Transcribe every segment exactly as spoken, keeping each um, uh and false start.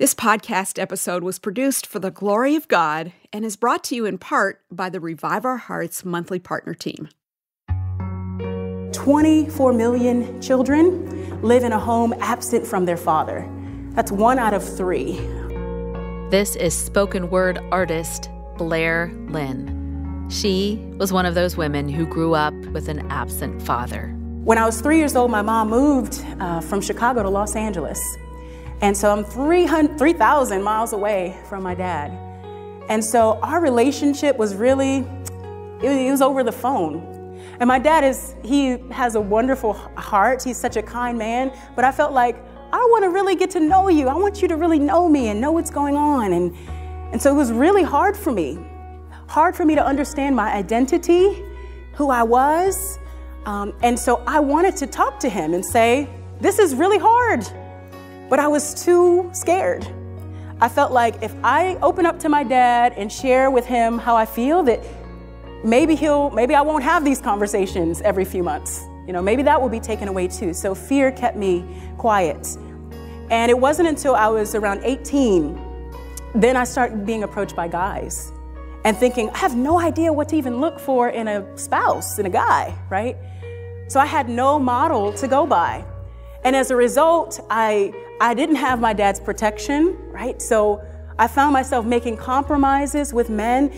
This podcast episode was produced for the glory of God and is brought to you in part by the Revive Our Hearts monthly partner team. twenty-four million children live in a home absent from their father. That's one out of three. This is spoken word artist Blair Lynn. She was one of those women who grew up with an absent father. When I was three years old, my mom moved uh, from Chicago to Los Angeles. And so I'm three thousand miles away from my dad. And so our relationship was really, it was over the phone. And my dad is, he has a wonderful heart. He's such a kind man, but I felt like, I want to really get to know you. I want you to really know me and know what's going on. And, and so it was really hard for me, hard for me to understand my identity, who I was. Um, and so I wanted to talk to him and say, this is really hard. But I was too scared. I felt like if I open up to my dad and share with him how I feel, that maybe he'll, maybe I won't have these conversations every few months. You know, maybe that will be taken away too. So fear kept me quiet. And it wasn't until I was around eighteen, then I started being approached by guys and thinking, I have no idea what to even look for in a spouse, in a guy, right? So I had no model to go by. And as a result, I, I didn't have my dad's protection, right? So I found myself making compromises with men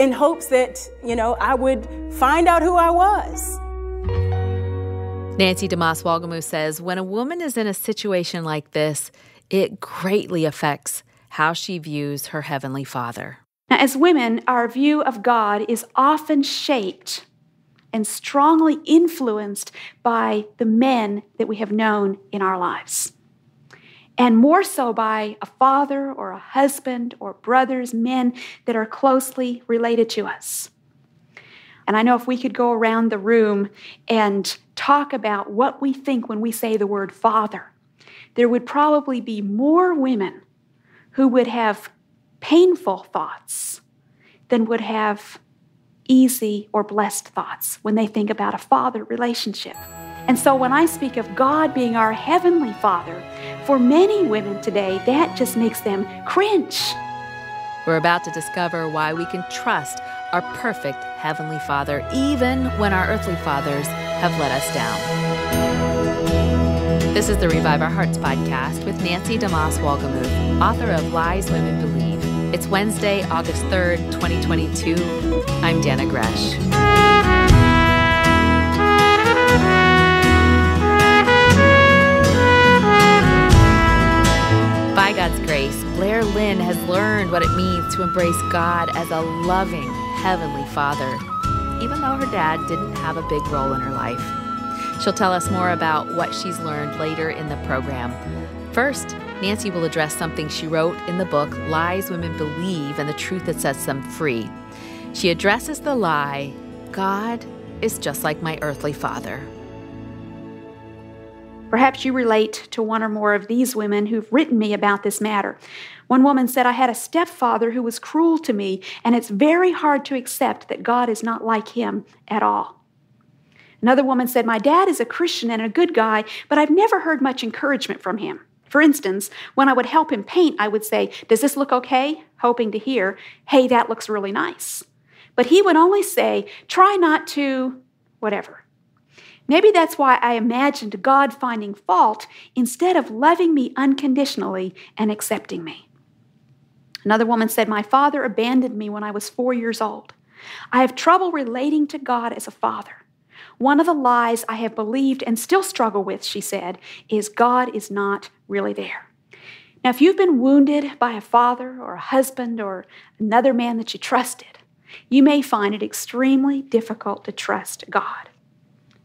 in hopes that, you know, I would find out who I was. Nancy DeMoss Wolgemuth says, when a woman is in a situation like this, it greatly affects how she views her Heavenly Father. Now, as women, our view of God is often shaped and strongly influenced by the men that we have known in our lives. And more so by a father or a husband or brothers, men that are closely related to us. And I know if we could go around the room and talk about what we think when we say the word father, there would probably be more women who would have painful thoughts than would have easy or blessed thoughts when they think about a father relationship. And so when I speak of God being our Heavenly Father, for many women today, that just makes them cringe. We're about to discover why we can trust our perfect Heavenly Father, even when our earthly fathers have let us down. This is the Revive Our Hearts podcast with Nancy DeMoss Wolgemuth, author of Lies Women Believe. It's Wednesday, August third, twenty twenty-two. I'm Dana Gresh. By God's grace, Blair Lynn has learned what it means to embrace God as a loving Heavenly Father, even though her dad didn't have a big role in her life. She'll tell us more about what she's learned later in the program. First, Nancy will address something she wrote in the book, Lies Women Believe and the Truth That Sets Them Free. She addresses the lie, God is just like my earthly father. Perhaps you relate to one or more of these women who've written me about this matter. One woman said, I had a stepfather who was cruel to me, and it's very hard to accept that God is not like him at all. Another woman said, my dad is a Christian and a good guy, but I've never heard much encouragement from him. For instance, when I would help him paint, I would say, does this look okay? Hoping to hear, hey, that looks really nice. But he would only say, try not to, whatever. Maybe that's why I imagined God finding fault instead of loving me unconditionally and accepting me. Another woman said, my father abandoned me when I was four years old. I have trouble relating to God as a father. One of the lies I have believed and still struggle with, she said, is God is not really there. Now, if you've been wounded by a father or a husband or another man that you trusted, you may find it extremely difficult to trust God.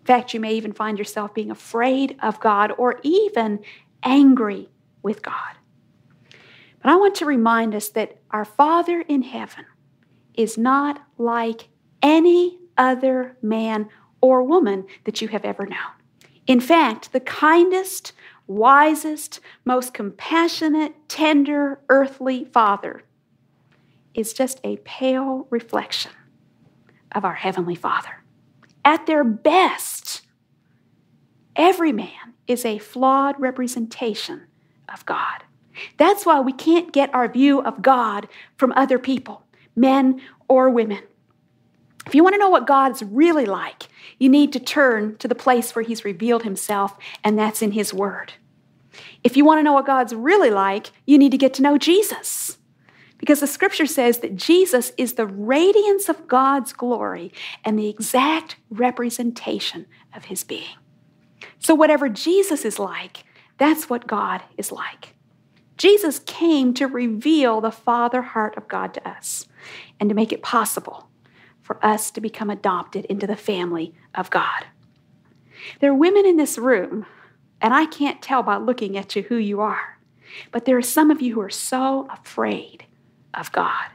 In fact, you may even find yourself being afraid of God or even angry with God. But I want to remind us that our Father in heaven is not like any other man or woman that you have ever known. In fact, the kindest, wisest, most compassionate, tender, earthly Father is just a pale reflection of our Heavenly Father. At their best, every man is a flawed representation of God. That's why we can't get our view of God from other people, men or women. If you want to know what God's really like, you need to turn to the place where he's revealed himself, and that's in his word. If you want to know what God's really like, you need to get to know Jesus, because the scripture says that Jesus is the radiance of God's glory and the exact representation of his being. So whatever Jesus is like, that's what God is like. Jesus came to reveal the Father heart of God to us and to make it possible for us to become adopted into the family of God. There are women in this room, and I can't tell by looking at you who you are, but there are some of you who are so afraid of God,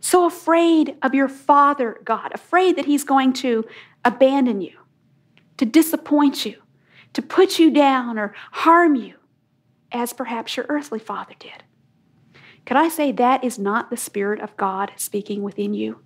so afraid of your Father God, afraid that he's going to abandon you, to disappoint you, to put you down or harm you, as perhaps your earthly father did. Could I say that is not the Spirit of God speaking within you?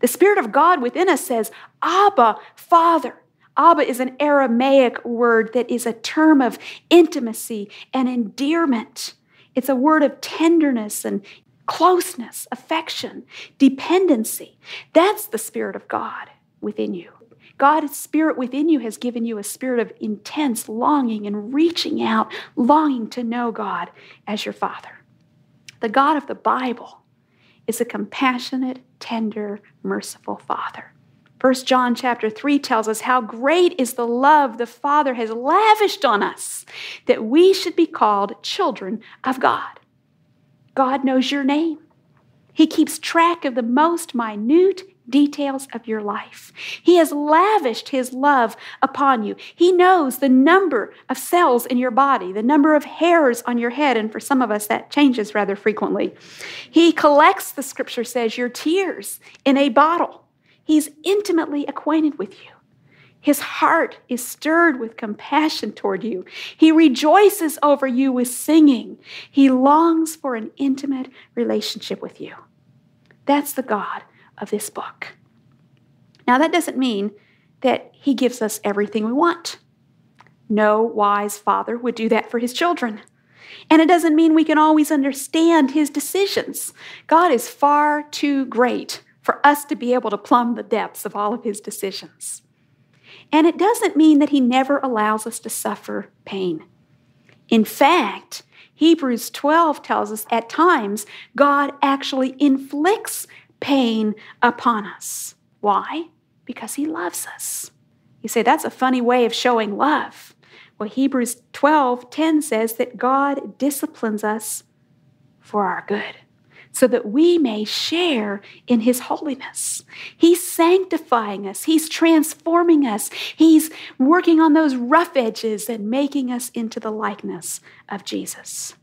The Spirit of God within us says, Abba, Father. Abba is an Aramaic word that is a term of intimacy and endearment. It's a word of tenderness and closeness, affection, dependency. That's the Spirit of God within you. God's Spirit within you has given you a spirit of intense longing and reaching out, longing to know God as your Father. The God of the Bible is a compassionate, tender, merciful Father. First John chapter three tells us how great is the love the Father has lavished on us, that we should be called children of God. God knows your name. He keeps track of the most minute details of your life. He has lavished his love upon you. He knows the number of cells in your body, the number of hairs on your head, and for some of us that changes rather frequently. He collects, the scripture says, your tears in a bottle. He's intimately acquainted with you. His heart is stirred with compassion toward you. He rejoices over you with singing. He longs for an intimate relationship with you. That's the God of this book. Now, that doesn't mean that he gives us everything we want. No wise father would do that for his children. And it doesn't mean we can always understand his decisions. God is far too great for us to be able to plumb the depths of all of his decisions. And it doesn't mean that he never allows us to suffer pain. In fact, Hebrews twelve tells us at times God actually inflicts pain upon us. Why? Because he loves us. You say, that's a funny way of showing love. Well, Hebrews twelve ten says that God disciplines us for our good, so that we may share in his holiness. He's sanctifying us. He's transforming us. He's working on those rough edges and making us into the likeness of Jesus.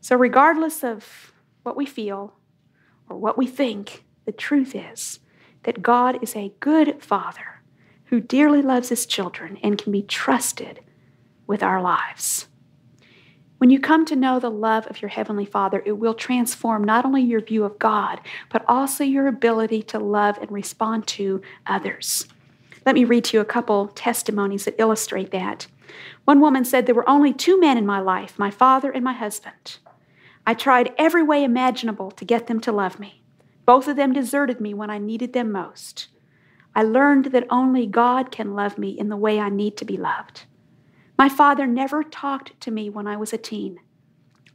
So regardless of what we feel or what we think, the truth is that God is a good Father who dearly loves his children and can be trusted with our lives. When you come to know the love of your Heavenly Father, it will transform not only your view of God, but also your ability to love and respond to others. Let me read to you a couple testimonies that illustrate that. One woman said, there were only two men in my life, my father and my husband. I tried every way imaginable to get them to love me. Both of them deserted me when I needed them most. I learned that only God can love me in the way I need to be loved. My father never talked to me when I was a teen.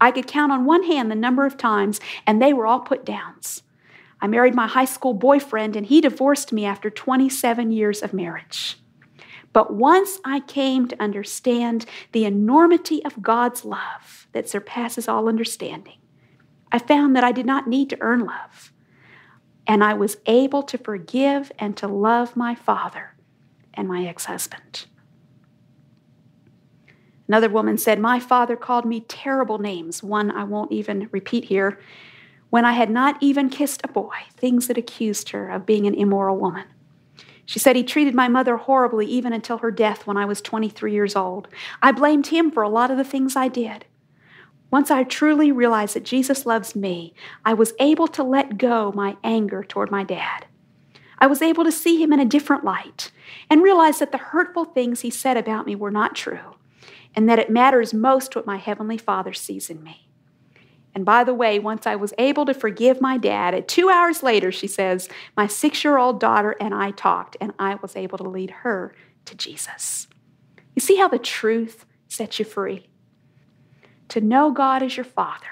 I could count on one hand the number of times, and they were all put downs. I married my high school boyfriend, and he divorced me after twenty-seven years of marriage. But once I came to understand the enormity of God's love that surpasses all understanding, I found that I did not need to earn love, and I was able to forgive and to love my father and my ex-husband. Another woman said, my father called me terrible names, one I won't even repeat here, when I had not even kissed a boy, things that accused her of being an immoral woman. She said he treated my mother horribly even until her death when I was twenty-three years old. I blamed him for a lot of the things I did. Once I truly realized that Jesus loves me, I was able to let go my anger toward my dad. I was able to see him in a different light and realize that the hurtful things he said about me were not true, and that it matters most what my Heavenly Father sees in me. And by the way, once I was able to forgive my dad, at two hours later, she says, my six-year-old daughter and I talked, and I was able to lead her to Jesus. You see how the truth sets you free? To know God as your Father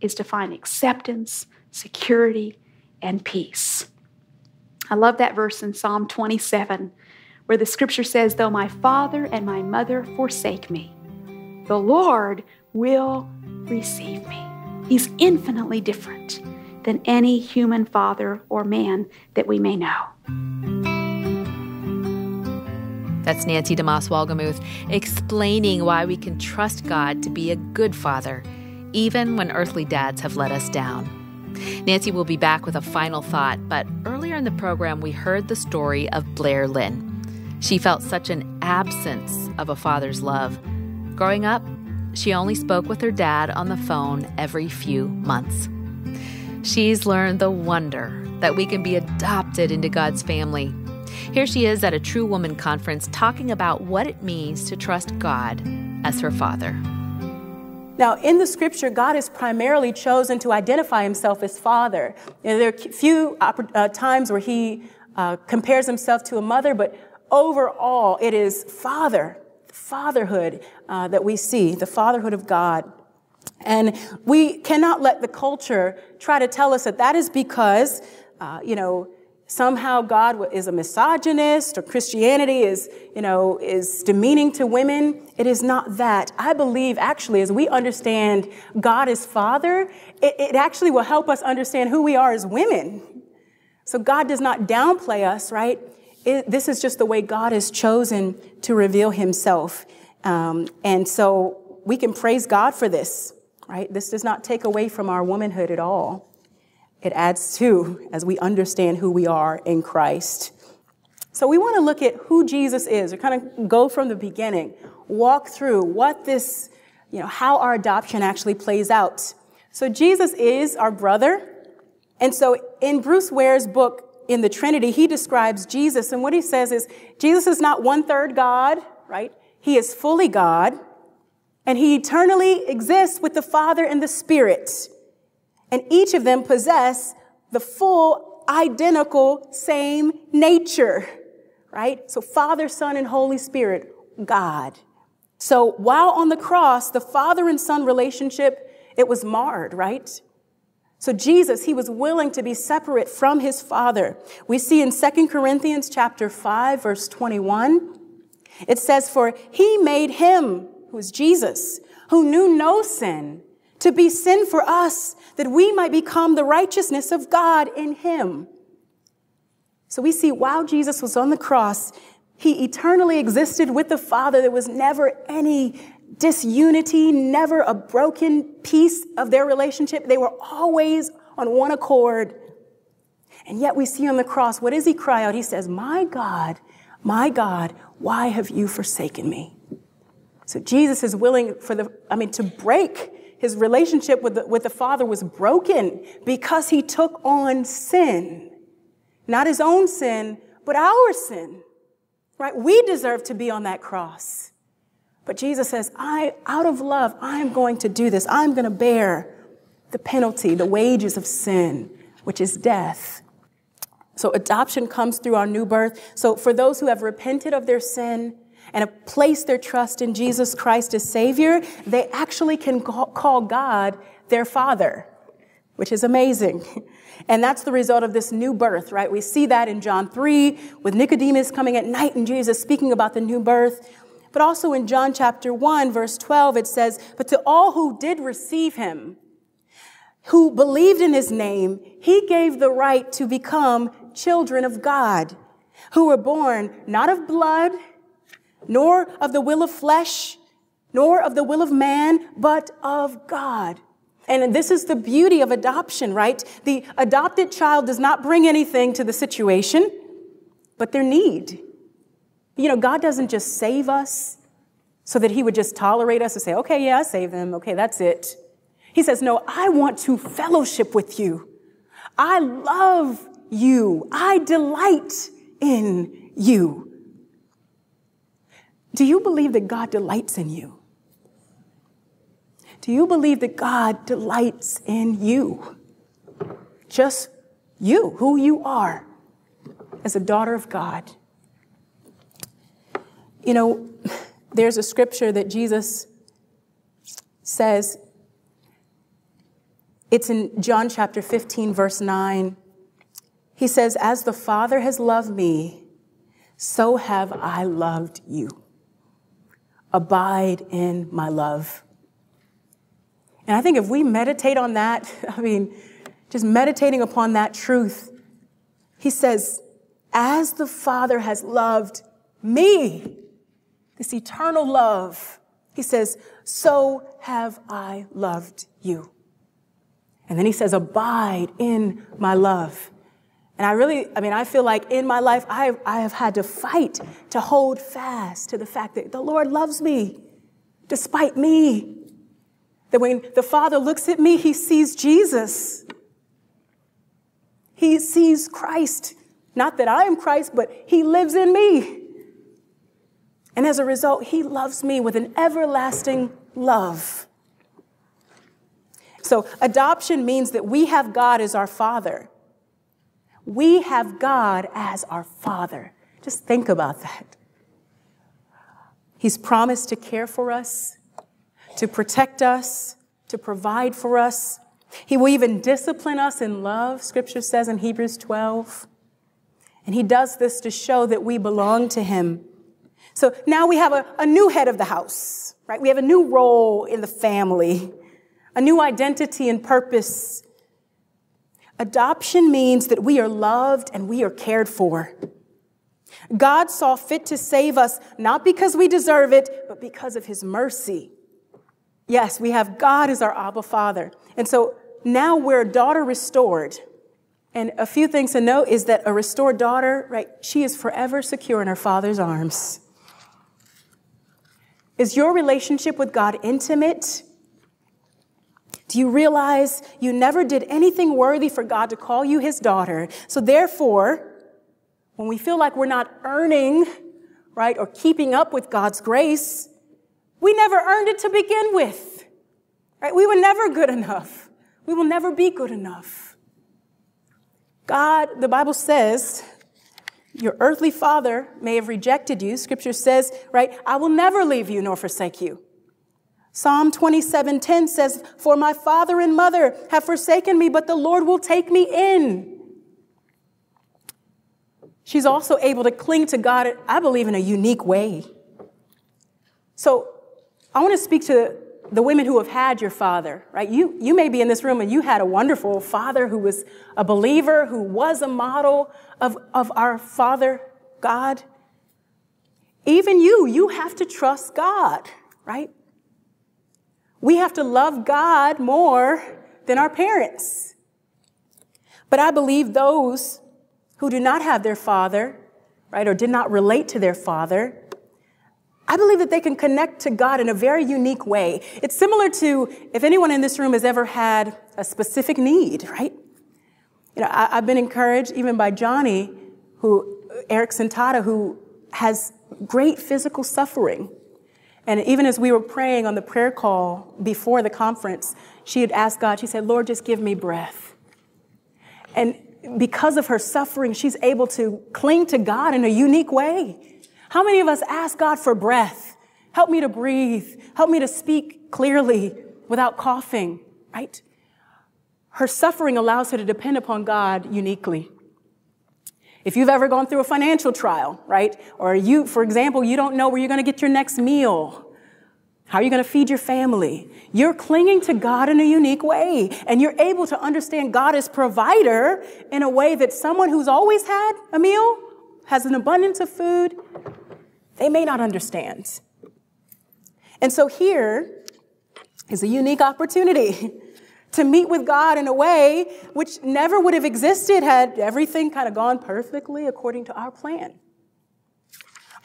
is to find acceptance, security, and peace. I love that verse in Psalm twenty-seven, where the scripture says, though my father and my mother forsake me, the Lord will receive me. He's infinitely different than any human father or man that we may know. That's Nancy DeMoss Wolgemuth explaining why we can trust God to be a good father, even when earthly dads have let us down. Nancy will be back with a final thought, but earlier in the program, we heard the story of Blair Lynn. She felt such an absence of a father's love. Growing up, she only spoke with her dad on the phone every few months. She's learned the wonder that we can be adopted into God's family. Here she is at a True Woman conference talking about what it means to trust God as her father. Now, in the scripture, God has primarily chosen to identify himself as father. You know, there are few uh, times where he uh, compares himself to a mother, but overall, it is father. Fatherhood uh, that we see, the fatherhood of God. And we cannot let the culture try to tell us that that is because, uh, you know, somehow God is a misogynist or Christianity is, you know, is demeaning to women. It is not that. I believe, actually, as we understand God as Father, it, it actually will help us understand who we are as women. So God does not downplay us, right? It, this is just the way God has chosen to reveal himself. Um, and so we can praise God for this, right? This does not take away from our womanhood at all. It adds to, as we understand who we are in Christ. So we want to look at who Jesus is, or kind of go from the beginning, walk through what this, you know, how our adoption actually plays out. So Jesus is our brother. And so in Bruce Ware's book, In the Trinity, he describes Jesus, and what he says is Jesus is not one-third God, right? He is fully God, and he eternally exists with the Father and the Spirit. And each of them possess the full, identical, same nature, right? So Father, Son, and Holy Spirit, God. So while on the cross, the Father and Son relationship, it was marred, right? So Jesus, he was willing to be separate from his Father. We see in Second Corinthians chapter five, verse twenty-one, it says, for he made him, who is Jesus, who knew no sin, to be sin for us, that we might become the righteousness of God in him. So we see while Jesus was on the cross, he eternally existed with the Father. There was never any disunity, never a broken piece of their relationship. They were always on one accord. And yet we see on the cross, what does he cry out? He says, my God, my God, why have you forsaken me? So Jesus is willing for the, I mean, to break his relationship with the, with the Father was broken because he took on sin, not his own sin, but our sin, right? We deserve to be on that cross. But Jesus says, I, out of love, I'm going to do this. I'm going to bear the penalty, the wages of sin, which is death. So adoption comes through our new birth. So for those who have repented of their sin and have placed their trust in Jesus Christ as Savior, they actually can call God their Father, which is amazing. And that's the result of this new birth, right? We see that in John three with Nicodemus coming at night and Jesus speaking about the new birth. But also in John chapter one, verse twelve, it says, but to all who did receive him, who believed in his name, he gave the right to become children of God, who were born not of blood, nor of the will of flesh, nor of the will of man, but of God. And this is the beauty of adoption, right? The adopted child does not bring anything to the situation, but their need. You know, God doesn't just save us so that he would just tolerate us and say, okay, yeah, I saved them. Okay, that's it. He says, no, I want to fellowship with you. I love you. I delight in you. Do you believe that God delights in you? Do you believe that God delights in you? Just you, who you are, as a daughter of God. You know, there's a scripture that Jesus says, it's in John chapter fifteen, verse nine. He says, as the Father has loved me, so have I loved you. Abide in my love. And I think if we meditate on that, I mean, just meditating upon that truth, he says, as the Father has loved me, this eternal love, he says, so have I loved you. And then he says, abide in my love. And I really, I mean, I feel like in my life, I, I have had to fight to hold fast to the fact that the Lord loves me despite me. That when the Father looks at me, he sees Jesus. He sees Christ. Not that I am Christ, but he lives in me. And as a result, he loves me with an everlasting love. So adoption means that we have God as our Father. We have God as our Father. Just think about that. He's promised to care for us, to protect us, to provide for us. He will even discipline us in love, Scripture says in Hebrews twelve. And he does this to show that we belong to him. So now we have a, a new head of the house, right? We have a new role in the family. A new identity and purpose. Adoption means that we are loved and we are cared for. God saw fit to save us, not because we deserve it, but because of his mercy. Yes, we have God as our Abba Father. And so now we're a daughter restored. And a few things to note is that a restored daughter, right, she is forever secure in her father's arms. Is your relationship with God intimate? Do you realize you never did anything worthy for God to call you his daughter? So therefore, when we feel like we're not earning, right, or keeping up with God's grace, we never earned it to begin with, right? We were never good enough. We will never be good enough. God, the Bible says, your earthly father may have rejected you. Scripture says, right, I will never leave you nor forsake you. Psalm twenty-seven ten says, for my father and mother have forsaken me, but the Lord will take me in. She's also able to cling to God, I believe, in a unique way. So I want to speak to the women who have had your father, right? You, you may be in this room and you had a wonderful father who was a believer, who was a model of, of our Father, God. Even you, you have to trust God, right? We have to love God more than our parents. But I believe those who do not have their father, right, or did not relate to their father, I believe that they can connect to God in a very unique way. It's similar to if anyone in this room has ever had a specific need, right? You know, I, I've been encouraged even by Johnny, who Eric Santata, who has great physical suffering. And even as we were praying on the prayer call before the conference, she had asked God, she said, Lord, just give me breath. And because of her suffering, she's able to cling to God in a unique way. How many of us ask God for breath? Help me to breathe. Help me to speak clearly without coughing, right? Her suffering allows her to depend upon God uniquely. If you've ever gone through a financial trial, right? Or you, for example, you don't know where you're going to get your next meal. How are you going to feed your family? You're clinging to God in a unique way. And you're able to understand God as provider in a way that someone who's always had a meal, has an abundance of food, they may not understand. And so here is a unique opportunity to meet with God in a way which never would have existed had everything kind of gone perfectly according to our plan.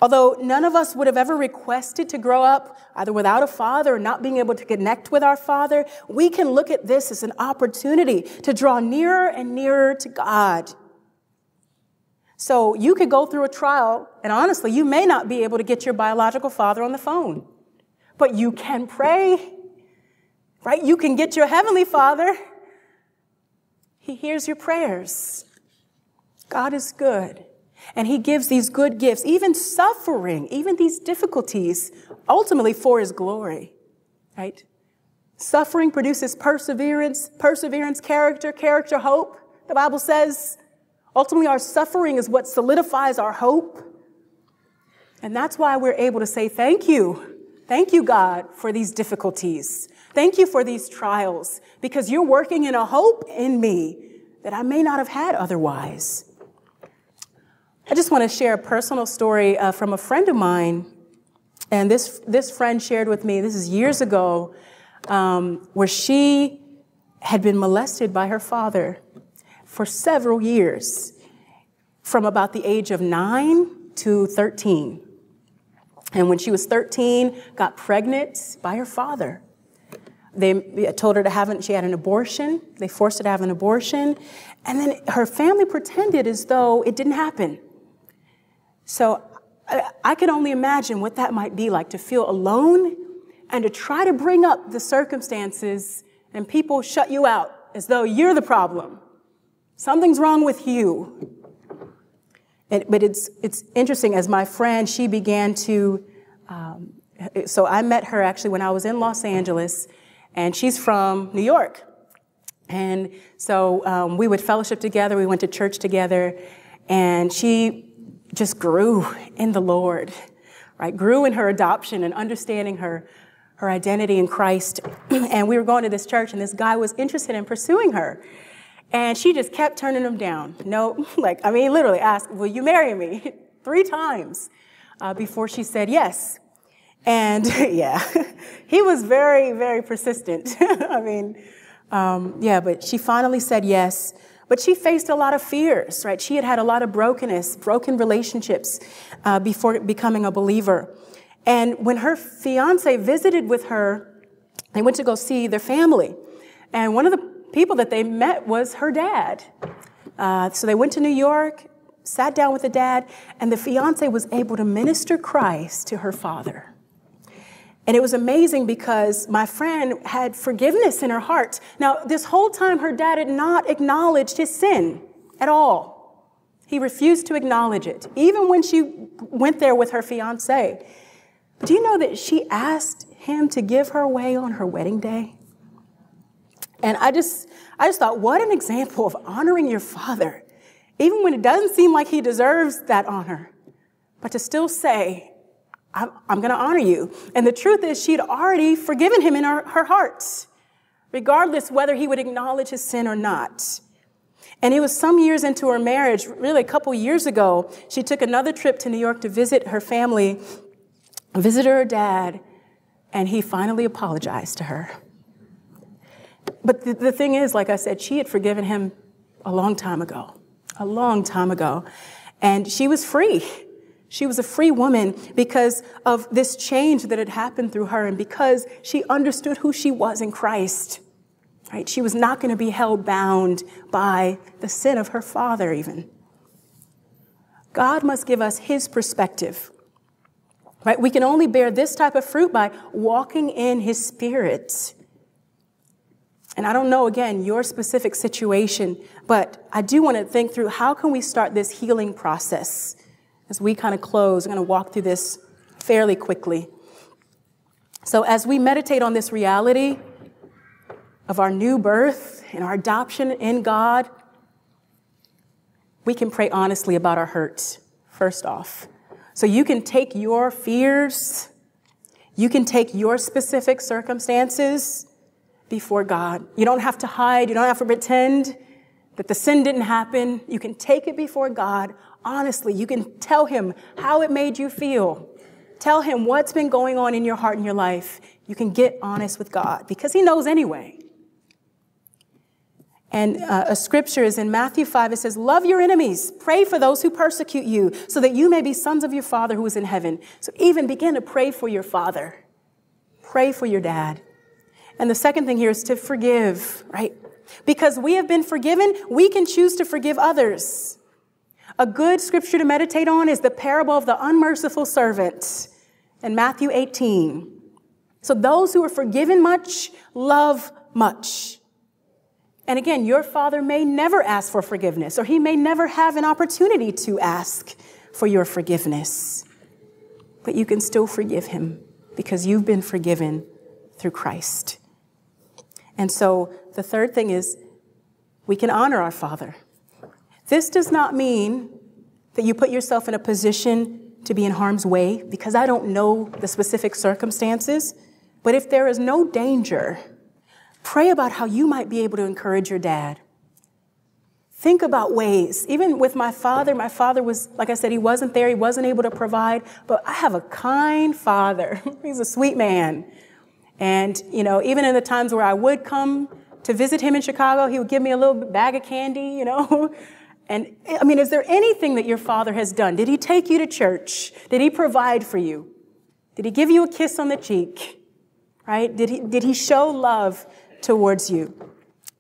Although none of us would have ever requested to grow up either without a father or not being able to connect with our father, we can look at this as an opportunity to draw nearer and nearer to God. So you could go through a trial, and honestly, you may not be able to get your biological father on the phone, but you can pray. right? You can get your Heavenly Father. He hears your prayers. God is good. And he gives these good gifts, even suffering, even these difficulties, ultimately for his glory, right? Suffering produces perseverance, perseverance, character, character, hope. The Bible says ultimately our suffering is what solidifies our hope. And that's why we're able to say, thank you. Thank you, God, for these difficulties. Thank you for these trials, because you're working in a hope in me that I may not have had otherwise. I just want to share a personal story uh, from a friend of mine. And this, this friend shared with me, this is years ago, um, where she had been molested by her father for several years, from about the age of nine to thirteen. And when she was thirteen, got pregnant by her father. They told her to have an, she had an abortion. They forced her to have an abortion. And then her family pretended as though it didn't happen. So I, I can only imagine what that might be like, to feel alone and to try to bring up the circumstances and people shut you out as though you're the problem. Something's wrong with you. It, but it's, it's interesting, as my friend, she began to, um, so I met her actually when I was in Los Angeles, and she's from New York. And so um, we would fellowship together, we went to church together, and she just grew in the Lord, right? Grew in her adoption and understanding her, her identity in Christ. And we were going to this church, and this guy was interested in pursuing her. And she just kept turning him down. No, like, I mean, literally asked, will you marry me? Three times uh, before she said yes. And yeah, he was very, very persistent. I mean, um, yeah, but she finally said yes. But she faced a lot of fears, right? She had had a lot of brokenness, broken relationships uh, before becoming a believer. And when her fiance visited with her, they went to go see their family. And one of the people that they met was her dad. Uh, so they went to New York, sat down with the dad, and the fiance was able to minister Christ to her father. And it was amazing because my friend had forgiveness in her heart. Now, this whole time, her dad had not acknowledged his sin at all. He refused to acknowledge it, even when she went there with her fiancé. But do you know that she asked him to give her away on her wedding day? And I just, I just thought, what an example of honoring your father, even when it doesn't seem like he deserves that honor, but to still say, I'm, I'm going to honor you. And the truth is, she'd already forgiven him in her, her heart, regardless whether he would acknowledge his sin or not. And it was some years into her marriage, really a couple years ago, she took another trip to New York to visit her family, visited her dad, and he finally apologized to her. But the, the thing is, like I said, she had forgiven him a long time ago, a long time ago, and she was free. She was a free woman because of this change that had happened through her, and because she understood who she was in Christ, right? She was not going to be held bound by the sin of her father even. God must give us his perspective, right? We can only bear this type of fruit by walking in his Spirit. And I don't know, again, your specific situation, but I do want to think through, how can we start this healing process? As we kind of close, we're going to walk through this fairly quickly. So as we meditate on this reality of our new birth and our adoption in God, we can pray honestly about our hurts, first off. So you can take your fears, you can take your specific circumstances before God. You don't have to hide, you don't have to pretend that the sin didn't happen. You can take it before God. Honestly, you can tell him how it made you feel. Tell him what's been going on in your heart and your life. You can get honest with God because he knows anyway. And uh, a scripture is in Matthew five. It says, love your enemies. Pray for those who persecute you so that you may be sons of your Father who is in heaven. So even begin to pray for your father. Pray for your dad. And the second thing here is to forgive, right? Because we have been forgiven, we can choose to forgive others. A good scripture to meditate on is the parable of the unmerciful servant in Matthew eighteen. So those who are forgiven much love much. And again, your Father may never ask for forgiveness, or he may never have an opportunity to ask for your forgiveness. But you can still forgive him because you've been forgiven through Christ. And so the third thing is we can honor our Father. This does not mean that you put yourself in a position to be in harm's way, because I don't know the specific circumstances. But if there is no danger, pray about how you might be able to encourage your dad. Think about ways. Even with my father, my father was, like I said, he wasn't there. He wasn't able to provide. But I have a kind father. He's a sweet man. And, you know, even in the times where I would come to visit him in Chicago, he would give me a little bag of candy, you know. And, I mean, is there anything that your Father has done? Did he take you to church? Did he provide for you? Did he give you a kiss on the cheek? Right? Did he, did he show love towards you?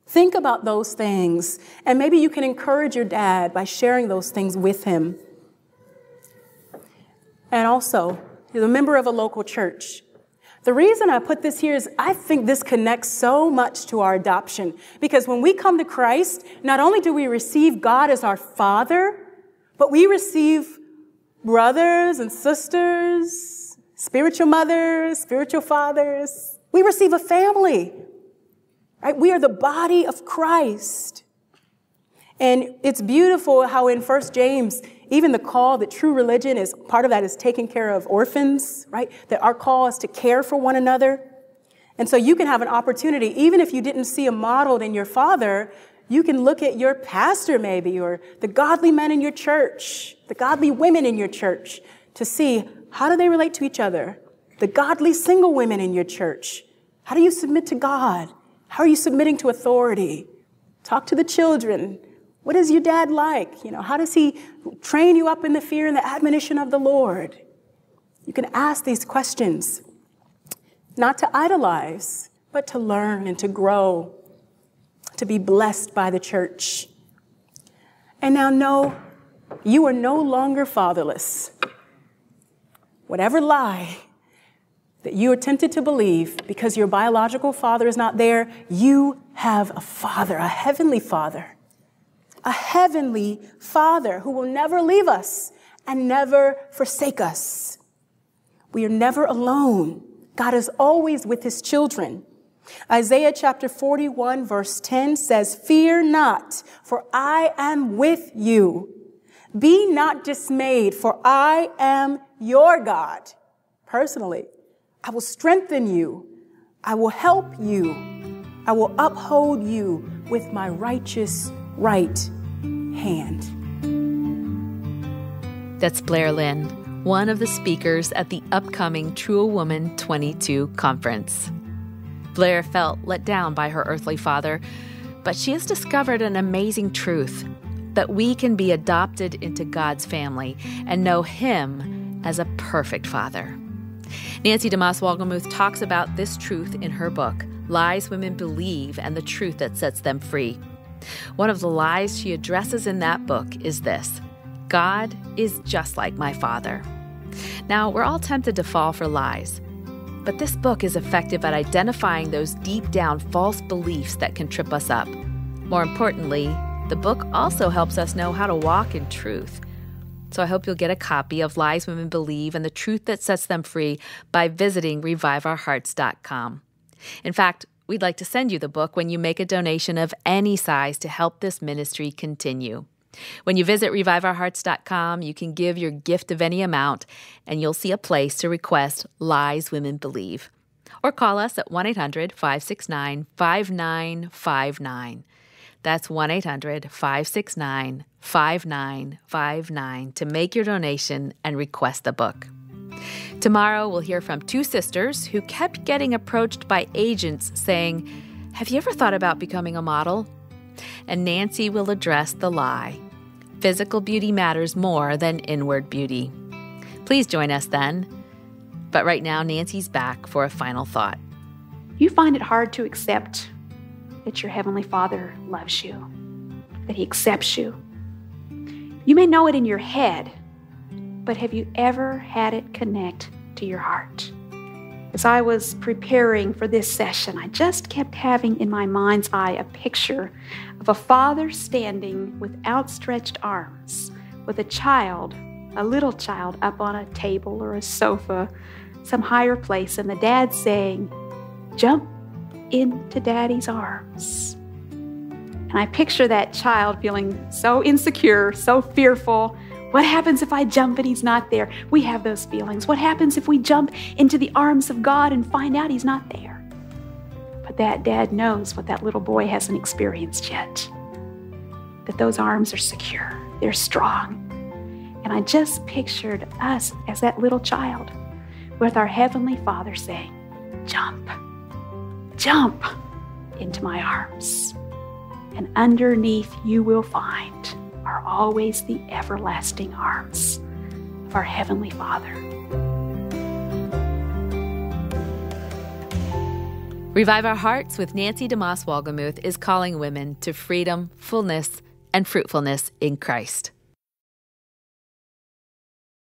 Think about those things, and maybe you can encourage your dad by sharing those things with him. And also, he's a member of a local church. The reason I put this here is I think this connects so much to our adoption, because when we come to Christ, not only do we receive God as our Father, but we receive brothers and sisters, spiritual mothers, spiritual fathers. We receive a family, right? We are the body of Christ. And it's beautiful how in First James, even the call that true religion is, part of that is taking care of orphans, right? That our call is to care for one another. And so you can have an opportunity, even if you didn't see a model in your father, you can look at your pastor maybe, or the godly men in your church, the godly women in your church, to see how do they relate to each other? The godly single women in your church. How do you submit to God? How are you submitting to authority? Talk to the children. What is your dad like? You know, how does he train you up in the fear and the admonition of the Lord? You can ask these questions, not to idolize, but to learn and to grow, to be blessed by the church. And now know, you are no longer fatherless. Whatever lie that you are tempted to believe because your biological father is not there, you have a Father, a heavenly Father. A heavenly Father who will never leave us and never forsake us. We are never alone. God is always with his children. Isaiah chapter forty-one verse ten says, "Fear not, for I am with you. Be not dismayed, for I am your God. Personally, I will strengthen you. I will help you. I will uphold you with my righteous right hand." That's Blair Lynn, one of the speakers at the upcoming True Woman twenty-two conference. Blair felt let down by her earthly father, but she has discovered an amazing truth, that we can be adopted into God's family and know him as a perfect father. Nancy DeMoss Wolgemuth talks about this truth in her book, Lies Women Believe and the Truth That Sets Them Free. One of the lies she addresses in that book is this: God is just like my father. Now, we're all tempted to fall for lies, but this book is effective at identifying those deep down false beliefs that can trip us up. More importantly, the book also helps us know how to walk in truth. So I hope you'll get a copy of Lies Women Believe and the Truth That Sets Them Free by visiting revive our hearts dot com. In fact, we'd like to send you the book when you make a donation of any size to help this ministry continue. When you visit revive our hearts dot com, you can give your gift of any amount, and you'll see a place to request Lies Women Believe. Or call us at one eight hundred, five six nine, five nine five nine. That's one eight hundred, five six nine, five nine five nine to make your donation and request the book. Tomorrow, we'll hear from two sisters who kept getting approached by agents saying, "Have you ever thought about becoming a model?" And Nancy will address the lie: physical beauty matters more than inward beauty. Please join us then. But right now, Nancy's back for a final thought. You find it hard to accept that your Heavenly Father loves you, that he accepts you. You may know it in your head, but have you ever had it connect to your heart? As I was preparing for this session, I just kept having in my mind's eye a picture of a father standing with outstretched arms, with a child, a little child, up on a table or a sofa, some higher place, and the dad saying, "Jump into Daddy's arms." And I picture that child feeling so insecure, so fearful. What happens if I jump and he's not there? We have those feelings. What happens if we jump into the arms of God and find out he's not there? But that dad knows what that little boy hasn't experienced yet, that those arms are secure, they're strong. And I just pictured us as that little child with our Heavenly Father saying, "Jump, jump into my arms, and underneath you will find are always the everlasting arms of our Heavenly Father." Revive Our Hearts with Nancy DeMoss Wolgemuth is calling women to freedom, fullness, and fruitfulness in Christ.